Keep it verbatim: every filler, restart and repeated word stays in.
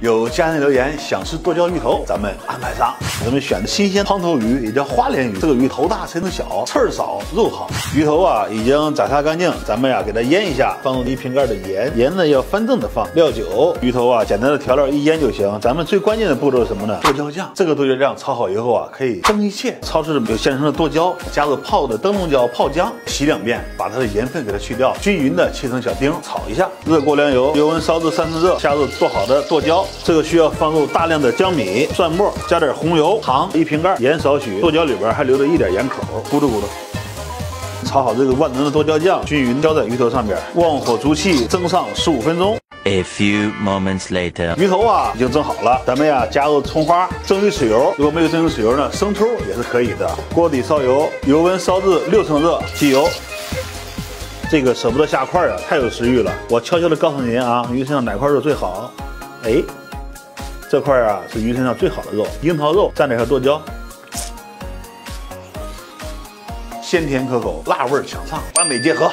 有家人留言想吃剁椒鱼头，咱们安排上。咱们选的新鲜胖头鱼，也叫花鲢鱼。这个鱼头大身子小，刺儿少，肉好。鱼头啊已经斩杀干净，咱们呀、啊、给它腌一下，放入一瓶盖的盐，盐呢要翻正的放。料酒，鱼头啊简单的调料一腌就行。咱们最关键的步骤是什么呢？剁椒酱。这个剁椒酱炒好以后啊，可以蒸一切。超市有现成的剁椒，加入泡的灯笼椒、泡姜，洗两遍，把它的盐分给它去掉，均匀的切成小丁，炒一下。热过凉油，油温烧至三次热，下入做好的剁椒。 这个需要放入大量的姜米、蒜末，加点红油、糖一瓶盖，盐少许。剁椒里边还留着一点盐口，咕噜咕噜。炒好这个万能的剁椒酱，均匀浇在鱼头上边，旺火煮气，蒸上十五分钟。 A few moments later， 鱼头啊已经蒸好了，咱们呀、啊、加入葱花，蒸鱼豉油。如果没有蒸鱼豉油呢，生抽也是可以的。锅底烧油，油温烧至六成热，起油。 这个舍不得下块啊，太有食欲了。我悄悄的告诉您啊，鱼身上哪块肉最好？哎，这块啊是鱼身上最好的肉，樱桃肉，蘸点小剁椒，鲜甜可口，辣味强上，完美结合。